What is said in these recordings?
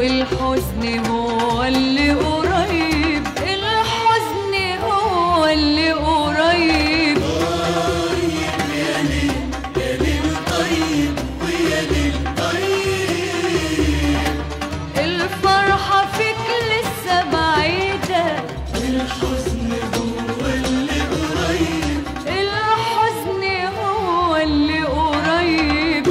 والحزن هو اللي قريب، الحزن هو اللي قريب. طيب يا ليل، يا ليل طيب ويا ليل طيب، الفرحة فيك لسه بعيدة، الحزن هو اللي قريب، الحزن هو اللي قريب.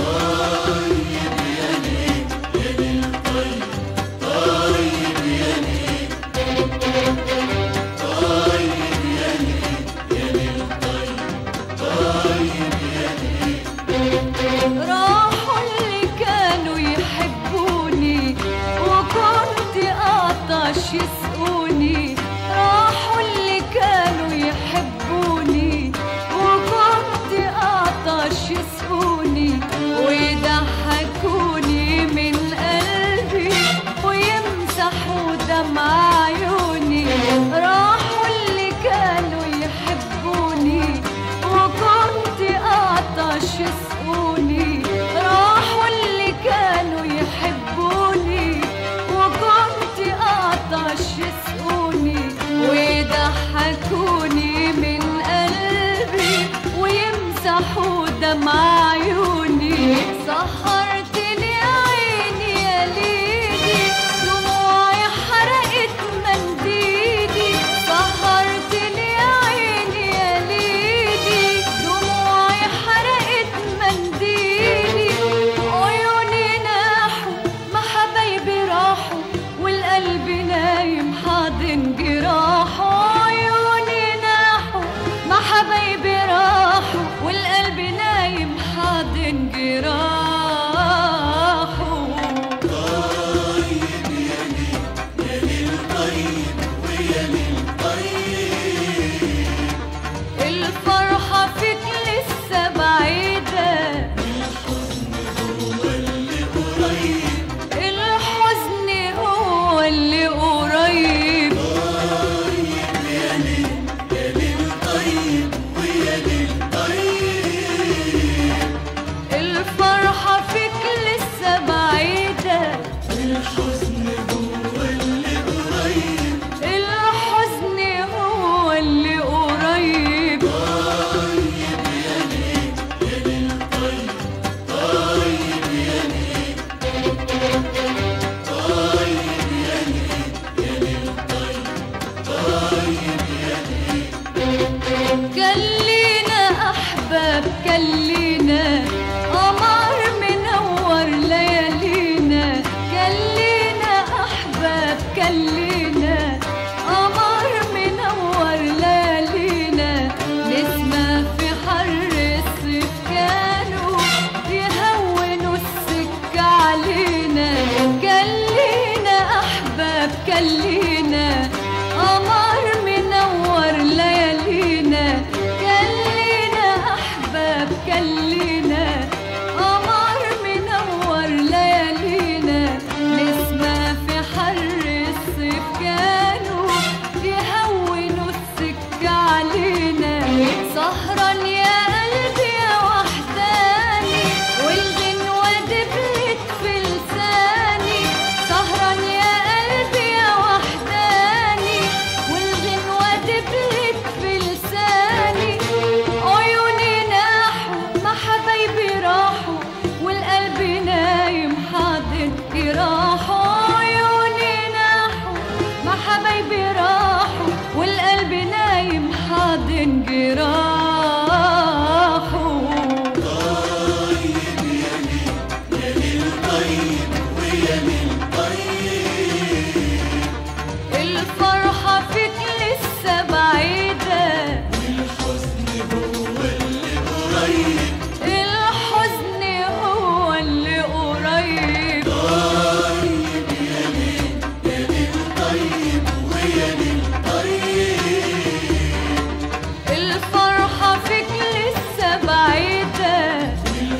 راحوا اللي كانوا يحبوني وكنت أعطش يسقوني، راحوا اللي كانوا يحبوني وكنت أعطش يسقوني، ويضحكوني من قلبي ويمسحوا دمع عيوني، راحوا اللي كانوا يحبوني وكنت أعطش يسقوني، راحوا اللي كانوا يحبوني وكنت أعطش يسقوني، ويضحكوني من قلبي ويمسحوا دمع عيوني، سهرتلي عيني يا ليلي دموعي حرقت منديلي، سهرتلي عيني يا ليلي دموعي حرقت منديلي، عيوني ناحوا ما حبايبي راحوا والقلب نايم حاضن جراحه، عيوني ناحوا ما حبايبي راحوا والقلب نايم حاضن جراحه. طيب يا ليل، يا ليل طيب ويا ليل طيب، الفرحة فيك لسه بعيدة، الحزن هو اللي قريب، الحزن هو اللي قريب. طيب يا ليل، يا ليل طيب ويا ليل طيب، الفرحة فيك لسه بعيدة، الحزن هو اللي قريب، الحزن هو اللي قريب. طيب يا ليل، يا ليل طيب، طيب يا ليل، طيب يا ليل، يا ليل طيب، طيب يا ليل. كلينا أحباب كلينا قمر منور ليالينا، كلينا أحباب كلينا قمر منور ليالينا، نسمة في حر الصيف كانوا يهونوا السكة علينا، كلينا أحباب كلينا قمر منور ليالينا، كلينا أحباب كلينا قمر منور ليالينا، نسمة في حر الصيف كانوا يهونوا السكة علينا، سهران يا قلبي يا وحداني والغنوة دبلت في لساني، سهران يا قلبي يا وحداني والغنوة دبلت في لساني، عيوني ناحوا ما حبايبي راحوا والقلب نايم حاضن جراحه، عيوني ناحوا ما حبايبي راحوا والقلب نايم حاضن جراحه. طيب يا ليل، يا ليل طيب ويا ليل طيب، الفرحة فيك لسه بعيدة، الحزن هو اللي قريب، الحزن هو اللي قريب. طيب يا ليل، يا ليل طيب ويا ليل طيب، الفرحة فيك لسه بعيدة، الحزن هو اللي قريب. الحزن هو اللي قريب.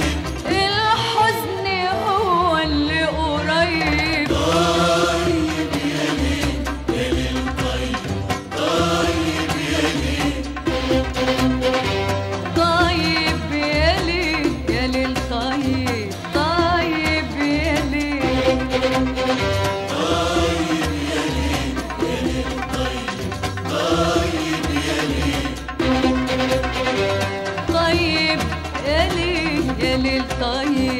طيب يا ليل، يا ليل طيب، طيب يا ليل. ليل طيب.